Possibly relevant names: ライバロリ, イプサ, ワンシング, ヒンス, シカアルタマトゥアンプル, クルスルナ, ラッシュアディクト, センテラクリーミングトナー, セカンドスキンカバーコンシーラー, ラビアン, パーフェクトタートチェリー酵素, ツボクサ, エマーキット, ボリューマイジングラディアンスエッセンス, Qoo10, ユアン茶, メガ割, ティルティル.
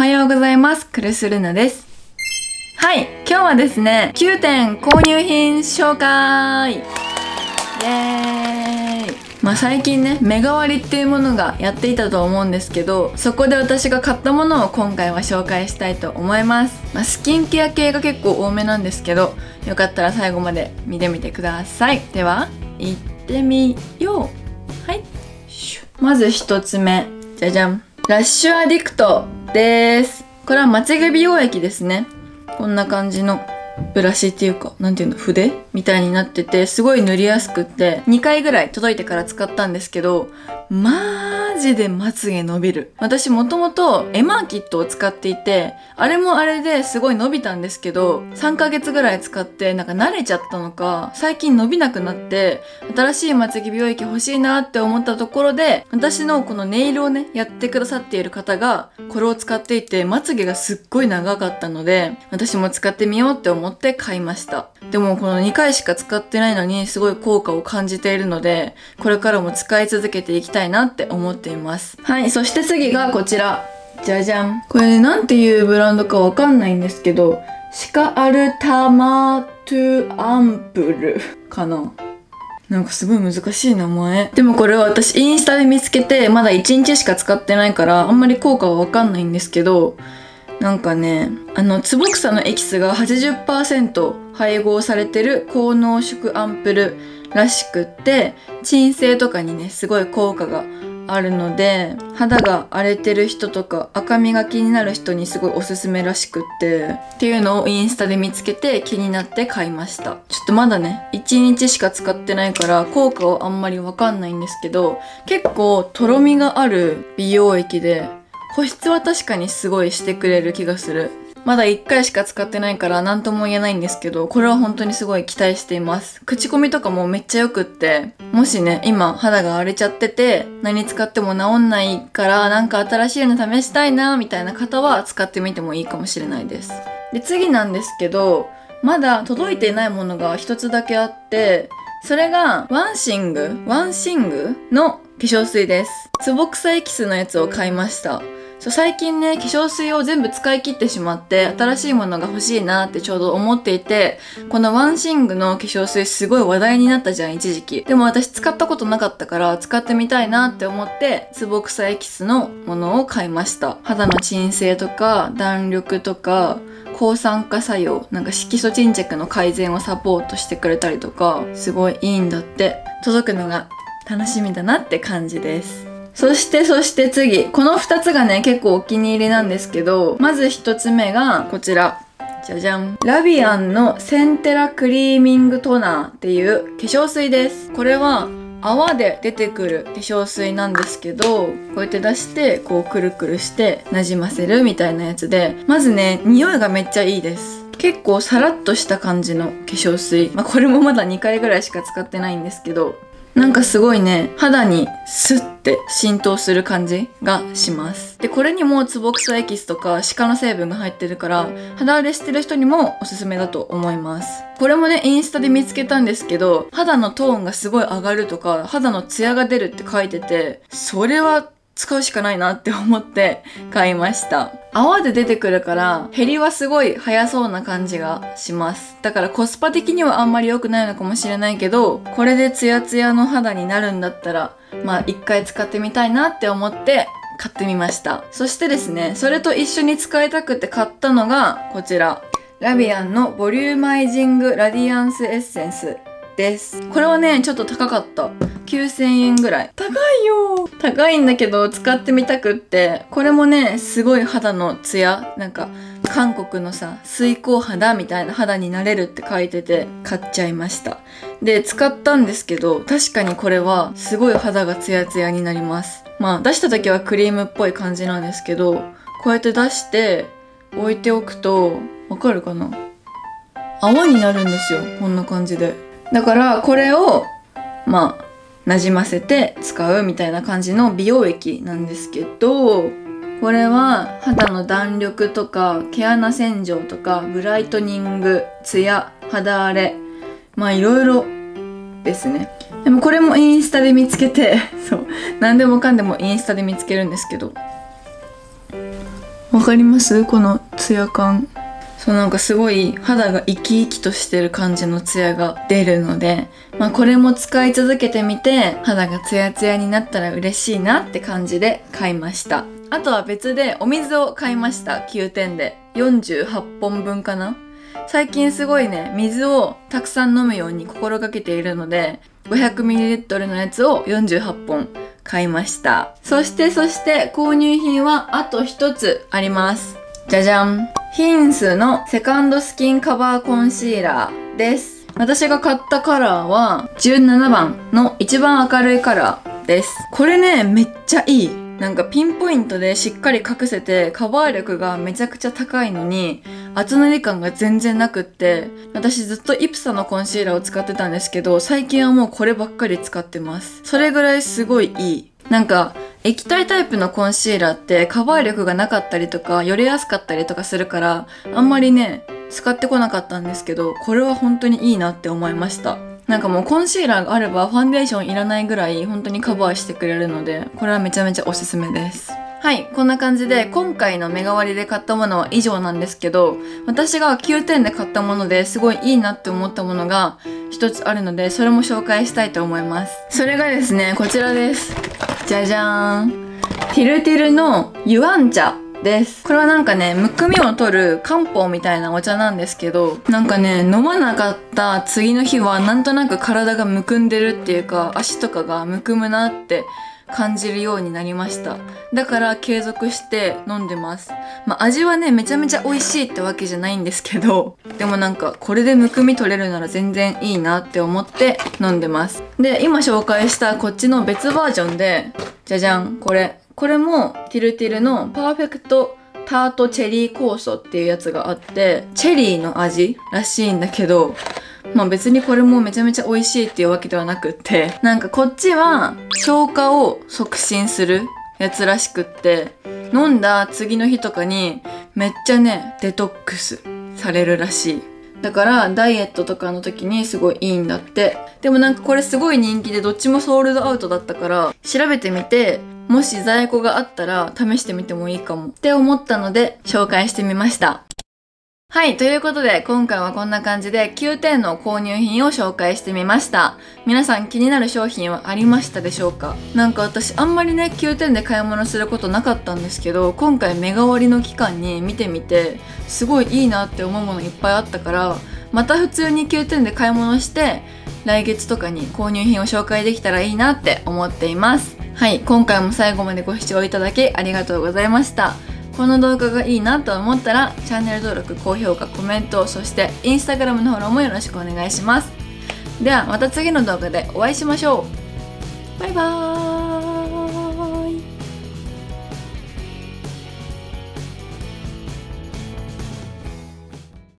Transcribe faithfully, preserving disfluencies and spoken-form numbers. はようございます。クルスルナです。はい、今日はですね、キューテン購入品紹介イエーイ。まあ最近ね、目変わりっていうものがやっていたと思うんですけど、そこで私が買ったものを今回は紹介したいと思います。まあ、スキンケア系が結構多めなんですけど、よかったら最後まで見てみてください。では、行ってみよう。はい。まず一つ目。じゃじゃん。ラッシュアディクトです。これはまつげ美容液ですね。こんな感じの。ブラシっていうか、なんていうの、筆みたいになってて、すごい塗りやすくって、にかいぐらい届いてから使ったんですけど、マジでまつげ伸びる。私もともとエマーキットを使っていて、あれもあれですごい伸びたんですけど、さんかげつぐらい使って、なんか慣れちゃったのか、最近伸びなくなって、新しいまつげ美容液欲しいなって思ったところで、私のこのネイルをね、やってくださっている方が、これを使っていて、まつげがすっごい長かったので、私も使ってみようって思って、で買いました。でもこのにかいしか使ってないのにすごい効果を感じているので、これからも使い続けていきたいなって思っています。はい、そして次がこちら。じゃじゃん。これね、なんていうブランドかわかんないんですけど、シカアルタマトゥアンプルかな。なんかすごい難しい名前。でもこれは私インスタで見つけて、まだいちにちしか使ってないから、あんまり効果はわかんないんですけど、なんかね、あの、ツボクサのエキスが はちじゅっパーセント 配合されてる高濃縮アンプルらしくって、鎮静とかにね、すごい効果があるので、肌が荒れてる人とか赤みが気になる人にすごいおすすめらしくって、っていうのをインスタで見つけて気になって買いました。ちょっとまだね、いちにちしか使ってないから効果をあんまりわかんないんですけど、結構とろみがある美容液で、保湿は確かにすごいしてくれる気がする。まだいっかいしか使ってないから何とも言えないんですけど、これは本当にすごい期待しています。口コミとかもめっちゃ良くって、もしね、今肌が荒れちゃってて、何使っても治んないから、なんか新しいの試したいな、みたいな方は使ってみてもいいかもしれないです。で、次なんですけど、まだ届いていないものが一つだけあって、それが、ワンシング、ワンシングの化粧水です。ツボクサエキスのやつを買いました。そう、最近ね、化粧水を全部使い切ってしまって、新しいものが欲しいなってちょうど思っていて、このワンシングの化粧水すごい話題になったじゃん、一時期。でも私使ったことなかったから、使ってみたいなって思って、ツボクサエキスのものを買いました。肌の鎮静とか、弾力とか、抗酸化作用、なんか色素沈着の改善をサポートしてくれたりとか、すごいいいんだって。届くのが楽しみだなって感じです。そしてそして次。このふたつがね、結構お気に入りなんですけど、まずひとつめがこちら。じゃじゃん。ラビアンのセンテラクリーミングトナーっていう化粧水です。これは泡で出てくる化粧水なんですけど、こうやって出して、こうくるくるしてなじませるみたいなやつで、まずね、匂いがめっちゃいいです。結構サラッとした感じの化粧水。まあ、これもまだにかいぐらいしか使ってないんですけど、なんかすごいね、肌にスッって浸透する感じがします。で、これにもツボクサエキスとかシカの成分が入ってるから、肌荒れしてる人にもおすすめだと思います。これもね、インスタで見つけたんですけど、肌のトーンがすごい上がるとか、肌のツヤが出るって書いてて、それは使うしかないなって思って買いました。泡で出てくるから、減りはすごい早そうな感じがします。だからコスパ的にはあんまり良くないのかもしれないけど、これでツヤツヤの肌になるんだったら、まあ一回使ってみたいなって思って買ってみました。そしてですね、それと一緒に使いたくて買ったのがこちら。ラビアンのボリューマイジングラディアンスエッセンスです。これはね、ちょっと高かった。きゅうせんえんぐらい。高いよー。高いんだけど使ってみたくって。これもね、すごい肌のツヤ。なんか、韓国のさ、水光肌みたいな肌になれるって書いてて、買っちゃいました。で、使ったんですけど、確かにこれはすごい肌がツヤツヤになります。まあ、出した時はクリームっぽい感じなんですけど、こうやって出して置いておくと、わかるかな？泡になるんですよ。こんな感じで。だから、これを、まあ、なじませて使うみたいな感じの美容液なんですけど、これは肌の弾力とか毛穴洗浄とかブライトニング、ツヤ、肌荒れ、まあいろいろですね。でもこれもインスタで見つけて、そう、何でもかんでもインスタで見つけるんですけど、わかりますこのツヤ感。そう、なんかすごい肌が生き生きとしてる感じのツヤが出るので、まあこれも使い続けてみて、肌がツヤツヤになったら嬉しいなって感じで買いました。あとは別でお水を買いました。キューテンで。よんじゅうはっぽんぶんかな。最近すごいね、水をたくさん飲むように心がけているので、ごひゃくミリリットル のやつをよんじゅうはっぽん買いました。そしてそして購入品はあと一つあります。じゃじゃん。ヒンスのセカンドスキンカバーコンシーラーです。私が買ったカラーはじゅうななばんの一番明るいカラーです。これね、めっちゃいい。なんかピンポイントでしっかり隠せて、カバー力がめちゃくちゃ高いのに、厚塗り感が全然なくって、私ずっとイプサのコンシーラーを使ってたんですけど、最近はもうこればっかり使ってます。それぐらいすごいいい。なんか、液体タイプのコンシーラーってカバー力がなかったりとか、よれやすかったりとかするから、あんまりね、使ってこなかったんですけど、これは本当にいいなって思いました。なんかもうコンシーラーがあればファンデーションいらないぐらい本当にカバーしてくれるので、これはめちゃめちゃおすすめです。はい、こんな感じで今回のメガ割で買ったものは以上なんですけど、私がキューテンで買ったものですごいいいなって思ったものが一つあるので、それも紹介したいと思います。それがですね、こちらです。じゃじゃーん。ティルティルのユアン茶です。これはなんかね、むくみを取る漢方みたいなお茶なんですけど、なんかね、飲まなかった次の日はなんとなく体がむくんでるっていうか、足とかがむくむなって感じるようになりました。だから継続して飲んでます。まあ味はね、めちゃめちゃ美味しいってわけじゃないんですけど、でもなんかこれでむくみ取れるなら全然いいなって思って飲んでます。で、今紹介したこっちの別バージョンで、じゃじゃん、これ。これもティルティルのパーフェクトタートチェリー酵素っていうやつがあって、チェリーの味らしいんだけど、まあ別にこれもめちゃめちゃ美味しいっていうわけではなくって、なんかこっちは消化を促進するやつらしくって、飲んだ次の日とかにめっちゃね、デトックスされるらしい。だからダイエットとかの時にすごいいいんだって。でもなんかこれすごい人気でどっちもソールドアウトだったから調べてみて、もし在庫があったら試してみてもいいかもって思ったので紹介してみました。はい、ということで今回はこんな感じでキューテンの購入品を紹介してみました。皆さん気になる商品はありましたでしょうか？なんか私あんまりねキューテンで買い物することなかったんですけど、今回メガ割の期間に見てみてすごいいいなって思うものいっぱいあったから、また普通にキューテンで買い物して来月とかに購入品を紹介できたらいいなって思っています。はい、今回も最後までご視聴いただきありがとうございました。この動画がいいなと思ったらチャンネル登録、高評価、コメント、そしてインスタグラムのフォローもよろしくお願いします。ではまた次の動画でお会いしましょう。バイバーイ。